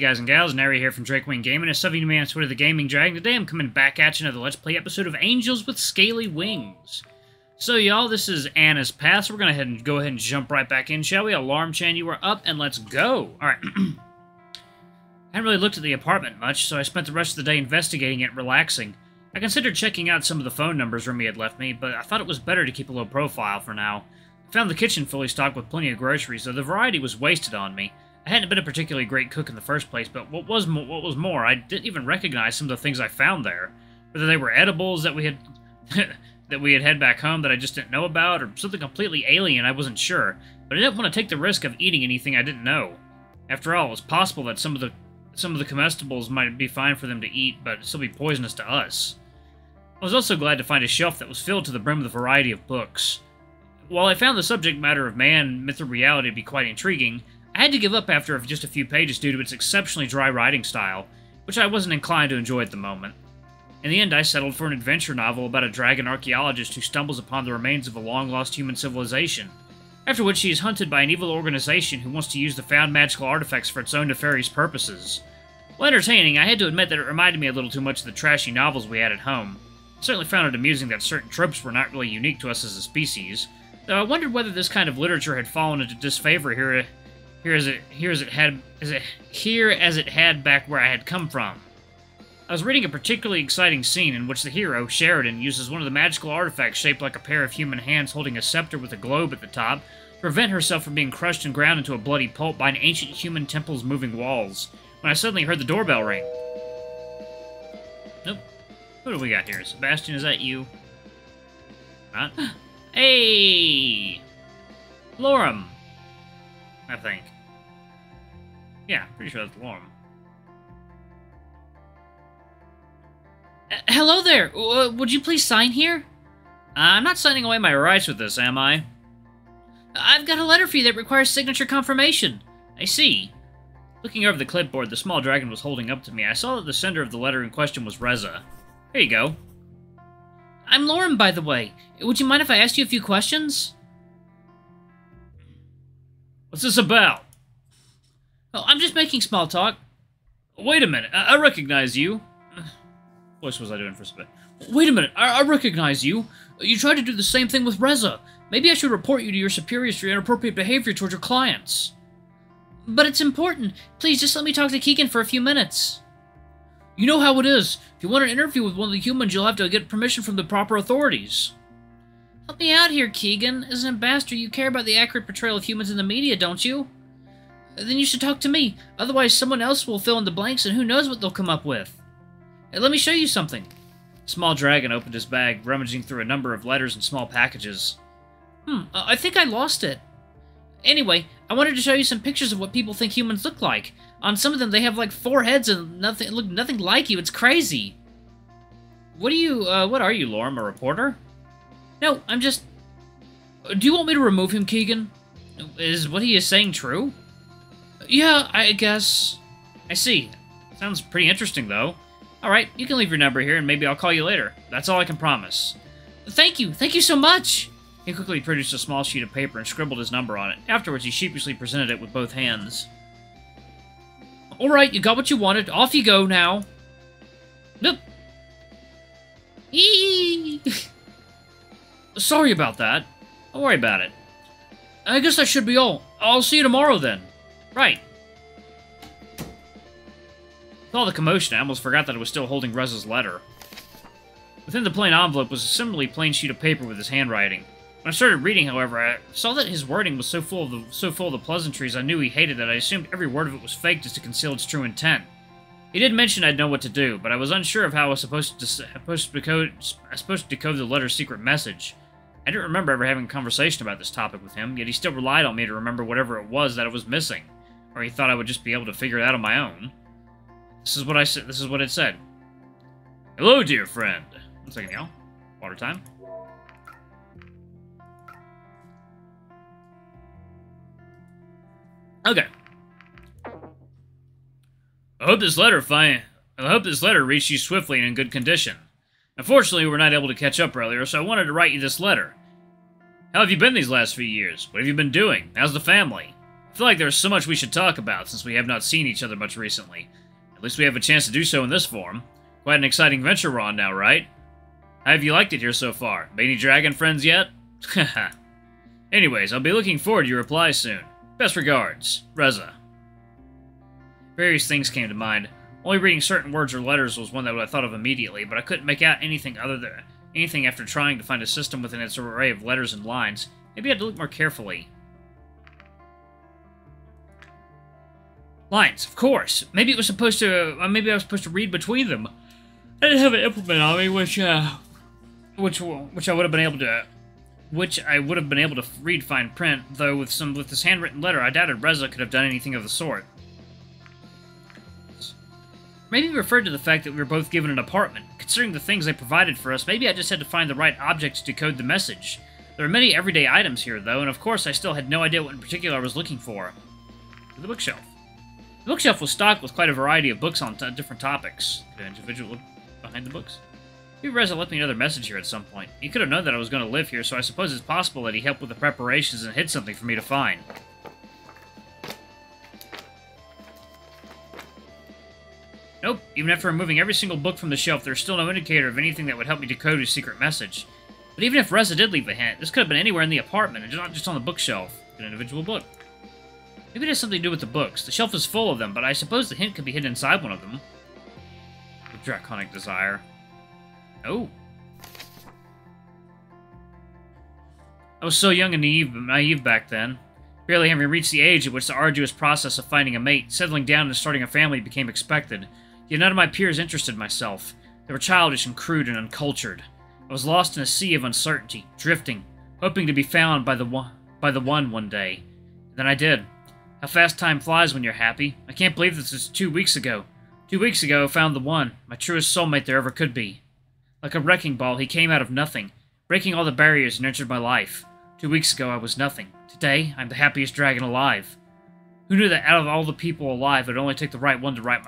Hey guys and gals, Nary here from Drakewing Gaming, as some of you may on Twitter, the Gaming Dragon. Today I'm coming back at you another Let's Play episode of Angels with Scaly Wings. So y'all, this is Anna's Path, so we're going to go ahead and jump right back in, shall we? Alarm Chan, you are up, and let's go! Alright. I hadn't really looked at the apartment much, so I spent the rest of the day investigating it and relaxing. I considered checking out some of the phone numbers Remy had left me, but I thought it was better to keep a low profile for now. I found the kitchen fully stocked with plenty of groceries, though the variety was wasted on me. I hadn't been a particularly great cook in the first place, but what was more, I didn't even recognize some of the things I found there. Whether they were edibles that we had back home that I just didn't know about, or something completely alien, I wasn't sure. But I didn't want to take the risk of eating anything I didn't know. After all, it's possible that some of the comestibles might be fine for them to eat, but still be poisonous to us. I was also glad to find a shelf that was filled to the brim with a variety of books. While I found the subject matter of man, myth, and reality to be quite intriguing, I had to give up after just a few pages due to its exceptionally dry writing style, which I wasn't inclined to enjoy at the moment. In the end, I settled for an adventure novel about a dragon archaeologist who stumbles upon the remains of a long-lost human civilization, after which she is hunted by an evil organization who wants to use the found magical artifacts for its own nefarious purposes. While entertaining, I had to admit that it reminded me a little too much of the trashy novels we had at home. I certainly found it amusing that certain tropes were not really unique to us as a species, though I wondered whether this kind of literature had fallen into disfavor here as it had back where I had come from. I was reading a particularly exciting scene in which the hero, Sheridan, uses one of the magical artifacts shaped like a pair of human hands holding a scepter with a globe at the top to prevent herself from being crushed and ground into a bloody pulp by an ancient human temple's moving walls, when I suddenly heard the doorbell ring. Nope. What do we got here? Sebastian, is that you? Not? Hey! Lorem! I think. Yeah, pretty sure that's Lorem. Hello there! Would you please sign here? I'm not signing away my rights with this, am I? I've got a letter for you that requires signature confirmation. I see. Looking over the clipboard the small dragon was holding up to me, I saw that the sender of the letter in question was Reza. Here you go. I'm Lorem, by the way. Would you mind if I asked you a few questions? What's this about? Oh, I'm just making small talk. Wait a minute, I recognize you. What was I doing for a spit? Wait a minute, I recognize you. You tried to do the same thing with Reza. Maybe I should report you to your superiors for your inappropriate behavior towards your clients. But it's important. Please, just let me talk to Keegan for a few minutes. You know how it is. If you want an interview with one of the humans, you'll have to get permission from the proper authorities. Help me out here, Keegan. As an ambassador, you care about the accurate portrayal of humans in the media, don't you? Then you should talk to me. Otherwise, someone else will fill in the blanks, and who knows what they'll come up with. Hey, let me show you something. The small dragon opened his bag, rummaging through a number of letters and small packages. I think I lost it. Anyway, I wanted to show you some pictures of what people think humans look like. On some of them, they have like four heads and look nothing like you. It's crazy. What are you, Lorem? A reporter? No, I'm just... Do you want me to remove him, Keegan? Is what he is saying true? Yeah, I guess. I see. Sounds pretty interesting, though. Alright, you can leave your number here, and maybe I'll call you later. That's all I can promise. Thank you! Thank you so much! He quickly produced a small sheet of paper and scribbled his number on it. Afterwards, he sheepishly presented it with both hands. Alright, you got what you wanted. Off you go now. Nope. Eee! Sorry about that. Don't worry about it. I guess that should be all. I'll see you tomorrow, then. Right. With all the commotion, I almost forgot that I was still holding Reza's letter. Within the plain envelope was a similarly plain sheet of paper with his handwriting. When I started reading, however, I saw that his wording was so full of the pleasantries I knew he hated that I assumed every word of it was faked just to conceal its true intent. He did mention I'd know what to do, but I was unsure of how I was supposed to decode the letter's secret message. I didn't remember ever having a conversation about this topic with him, yet he still relied on me to remember whatever it was that I was missing, or he thought I would just be able to figure it out on my own. This is what it said. Hello, dear friend. One second, y'all. Water time. Okay. I hope this letter reached you swiftly and in good condition. Unfortunately, we were not able to catch up earlier, so I wanted to write you this letter. How have you been these last few years? What have you been doing? How's the family? feel like there's so much we should talk about, since we have not seen each other much recently. At least we have a chance to do so in this form. Quite an exciting venture we're on now, right? How have you liked it here so far? Made any dragon friends yet? Haha. Anyways, I'll be looking forward to your reply soon. Best regards, Reza. Various things came to mind. Only reading certain words or letters was one that I thought of immediately, but I couldn't make out anything other than anything after trying to find a system within its array of letters and lines. Maybe I had to look more carefully. Lines, of course. Maybe it was supposed to. Maybe I was supposed to read between them. I didn't have an implement on me, which I would have been able to. Which I would have been able to read fine print, though with this handwritten letter, I doubted Reza could have done anything of the sort. Maybe it referred to the fact that we were both given an apartment. Considering the things they provided for us, maybe I just had to find the right object to decode the message. There are many everyday items here, though, and of course I still had no idea what in particular I was looking for. The bookshelf. The bookshelf was stocked with quite a variety of books on different topics. Could an individual look behind the books? Maybe Reza left me another message here at some point. He could have known that I was going to live here, so I suppose it's possible that he helped with the preparations and hid something for me to find. Nope, even after removing every single book from the shelf, there's still no indicator of anything that would help me decode his secret message. But even if Reza did leave a hint, this could have been anywhere in the apartment, and not just on the bookshelf. An individual book. Maybe it has something to do with the books. The shelf is full of them, but I suppose the hint could be hidden inside one of them. The draconic desire. Oh. I was so young and naive back then. Barely having reached the age at which the arduous process of finding a mate, settling down, and starting a family became expected. Yet none of my peers interested myself. They were childish and crude and uncultured. I was lost in a sea of uncertainty, drifting, hoping to be found by the one day. And then I did. How fast time flies when you're happy. I can't believe this is 2 weeks ago. 2 weeks ago, I found the one, my truest soulmate there ever could be. Like a wrecking ball, he came out of nothing, breaking all the barriers and entered my life. 2 weeks ago, I was nothing. Today, I'm the happiest dragon alive. Who knew that out of all the people alive, it would only take the right one to write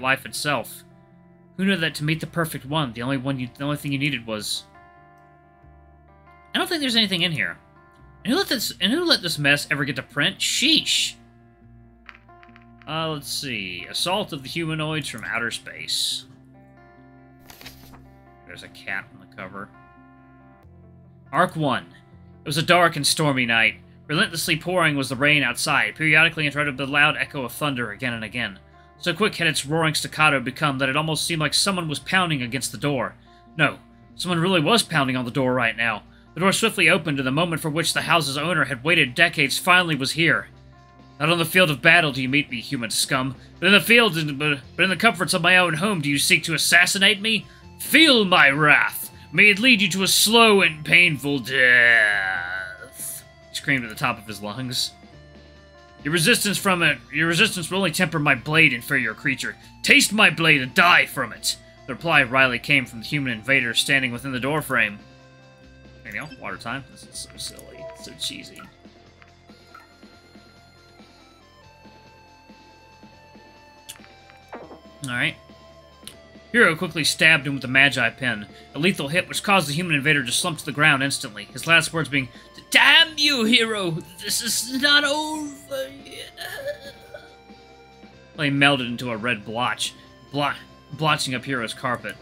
life itself? Who knew that to meet the perfect one, the only thing you needed was... I don't think there's anything in here. And who let this mess ever get to print? Sheesh! Let's see. Assault of the humanoids from outer space. There's a cat on the cover. Arc 1. It was a dark and stormy night. Relentlessly pouring was the rain outside, periodically interrupted by the loud echo of thunder again and again. So quick had its roaring staccato become that it almost seemed like someone was pounding against the door. No, someone really was pounding on the door right now. The door swiftly opened, and the moment for which the house's owner had waited decades finally was here. Not on the field of battle do you meet me, human scum, but in the fields but in the comforts of my own home do you seek to assassinate me? Feel my wrath! May it lead you to a slow and painful death! He screamed at the top of his lungs. Your resistance will only temper my blade, inferior creature. Taste my blade and die from it! The reply wryly came from the human invader standing within the doorframe. Hang on, water time? This is so silly, so cheesy. Alright. Hero quickly stabbed him with a magi pen, a lethal hit which caused the human invader to slump to the ground instantly, his last words being, "Damn you, Hero! This is not over yet!" They melded into a red blotch, blotching up Hero's carpet.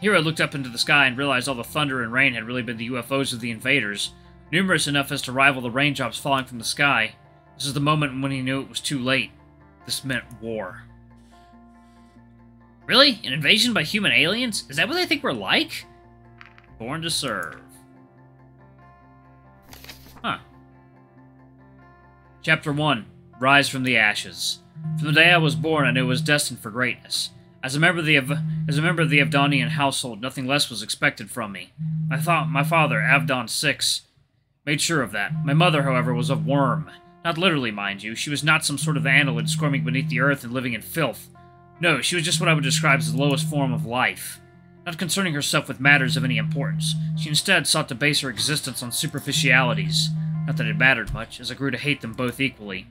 Hero looked up into the sky and realized all the thunder and rain had really been the UFOs of the invaders, numerous enough as to rival the raindrops falling from the sky. This is the moment when he knew it was too late. This meant war. Really? An invasion by human aliens? Is that what they think we're like? Born to serve. Huh. Chapter 1. Rise from the Ashes. From the day I was born, I knew I was destined for greatness. As a member of the Avdonian household, nothing less was expected from me. I thought my father, Avdon VI, made sure of that. My mother, however, was a worm. Not literally, mind you. She was not some sort of annelid squirming beneath the earth and living in filth. No, she was just what I would describe as the lowest form of life. Not concerning herself with matters of any importance, she instead sought to base her existence on superficialities. Not that it mattered much, as I grew to hate them both equally.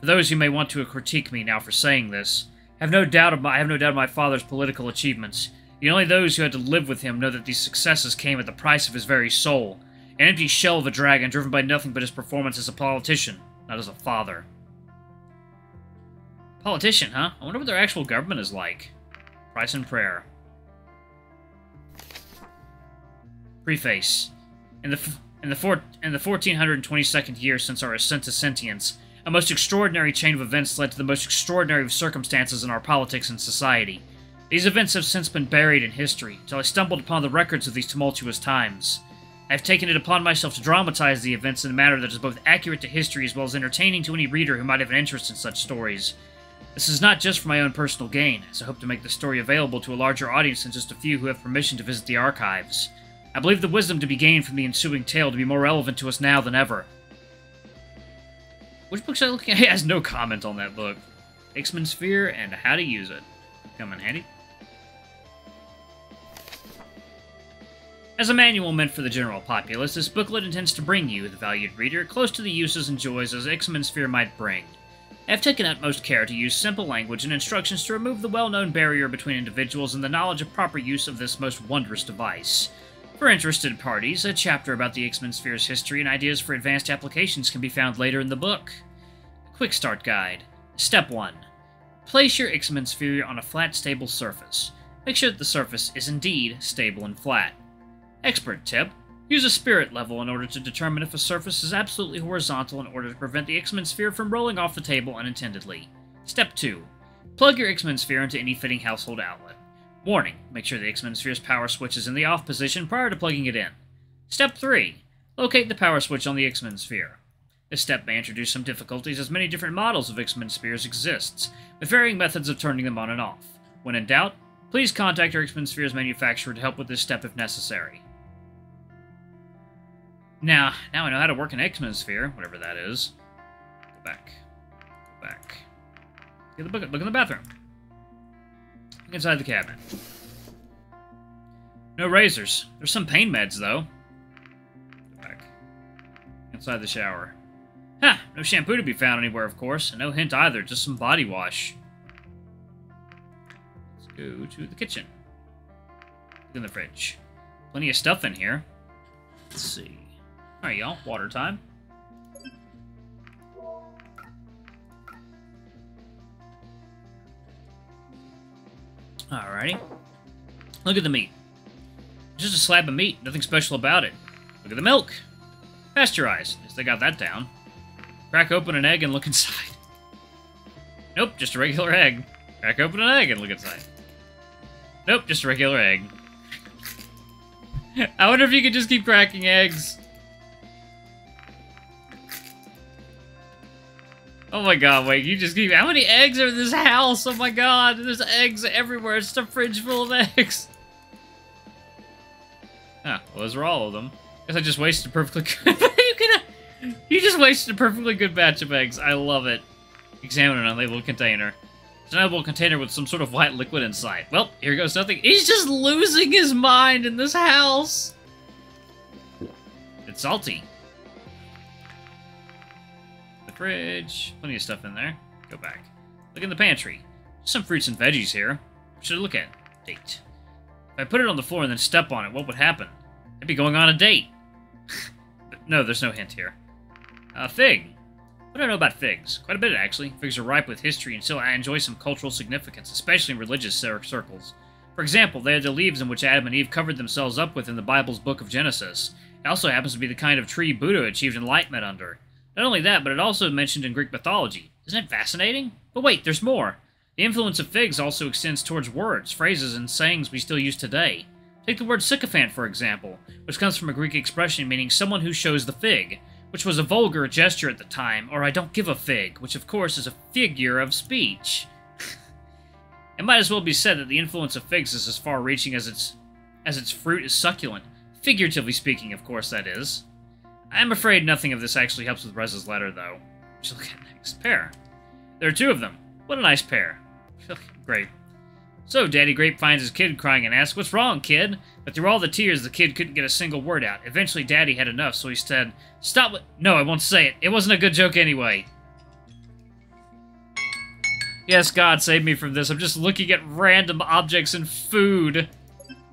For those who may want to critique me now for saying this, I have no doubt of my father's political achievements, yet only those who had to live with him know that these successes came at the price of his very soul, An empty shell of a dragon, driven by nothing but his performance as a politician, not as a father. Politician, huh? I wonder what their actual government is like. Price and prayer. Preface. In the 1422nd year since our ascent to sentience, a most extraordinary chain of events led to the most extraordinary of circumstances in our politics and society. These events have since been buried in history, till I stumbled upon the records of these tumultuous times. I have taken it upon myself to dramatize the events in a manner that is both accurate to history as well as entertaining to any reader who might have an interest in such stories. This is not just for my own personal gain, as I hope to make the story available to a larger audience than just a few who have permission to visit the archives. I believe the wisdom to be gained from the ensuing tale to be more relevant to us now than ever. Which book should I look at? He has no comment on that book. Ixman's Sphere and how to use it. Come in handy. As a manual meant for the general populace, this booklet intends to bring you, the valued reader, close to the uses and joys as Ixman's Sphere might bring. I have taken utmost care to use simple language and instructions to remove the well-known barrier between individuals and the knowledge of proper use of this most wondrous device. For interested parties, a chapter about the Ixman's Sphere's history and ideas for advanced applications can be found later in the book. A quick start guide. Step 1. Place your Ixman's Sphere on a flat, stable surface. Make sure that the surface is indeed stable and flat. Expert tip. Use a spirit level in order to determine if a surface is absolutely horizontal in order to prevent the Ixman's Sphere from rolling off the table unintentionally. Step 2. Plug your Ixman's Sphere into any fitting household outlet. Warning, make sure the Ixman's Sphere's power switch is in the off position prior to plugging it in. Step 3. Locate the power switch on the Ixman's Sphere. This step may introduce some difficulties as many different models of Ixman's Spheres exist, with varying methods of turning them on and off. When in doubt, please contact your Ixman's Sphere's manufacturer to help with this step if necessary. Now I know how to work an Ixman's Sphere, whatever that is. Go back. Go back. Get the book, look in the bathroom. Inside the cabinet. No razors. There's some pain meds, though. Go back. Inside the shower. Ha! No shampoo to be found anywhere, of course. And no hint either, just some body wash. Let's go to the kitchen. Look in the fridge. Plenty of stuff in here. Let's see. Alright, y'all. Water time. Alrighty. Look at the meat. Just a slab of meat. Nothing special about it. Look at the milk. Pasteurized. At least they got that down. Crack open an egg and look inside. Nope, just a regular egg. Crack open an egg and look inside. Nope, just a regular egg. I wonder if you could just keep cracking eggs. Oh my god, wait, you just keep... How many eggs are in this house? Oh my god, there's eggs everywhere. It's just a fridge full of eggs. Huh, well, those were all of them. Guess I just wasted a perfectly good... You just wasted a perfectly good batch of eggs. I love it. Examine an unlabeled container. It's an unlabeled container with some sort of white liquid inside. Well, here goes nothing. He's just losing his mind in this house. It's salty. Fridge. Plenty of stuff in there. Go back. Look in the pantry. Some fruits and veggies here. What should I look at? Date. If I put it on the floor and then step on it, what would happen? I'd be going on a date. But no, there's no hint here. Fig. What do I know about figs? Quite a bit, actually. Figs are ripe with history and still enjoy some cultural significance, especially in religious circles. For example, they are the leaves in which Adam and Eve covered themselves up with in the Bible's Book of Genesis. It also happens to be the kind of tree Buddha achieved enlightenment under. Not only that, but it also mentioned in Greek mythology. Isn't it fascinating? But wait, there's more. The influence of figs also extends towards words, phrases, and sayings we still use today. Take the word sycophant, for example, which comes from a Greek expression meaning someone who shows the fig, which was a vulgar gesture at the time, or I don't give a fig, which of course is a figure of speech. It might as well be said that the influence of figs is as far-reaching as its fruit is succulent. Figuratively speaking, of course, that is. I'm afraid nothing of this actually helps with Reza's letter, though. Let's look at next pear. There are two of them. What a nice pair. Grape. So, Daddy Grape finds his kid crying and asks, "What's wrong, kid?" But through all the tears, the kid couldn't get a single word out. Eventually, Daddy had enough, so he said, "Stop with... No, I won't say it. It wasn't a good joke anyway." Yes, God, save me from this. I'm just looking at random objects and food.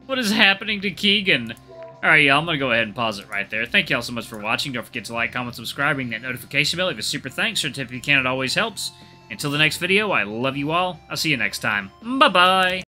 What is happening to Keegan? Alright, y'all, I'm going to go ahead and pause it right there. Thank y'all so much for watching. Don't forget to like, comment, subscribe, ring that notification bell. Leave a super thanks, or tip if you can, it always helps. Until the next video, I love you all. I'll see you next time. Bye-bye!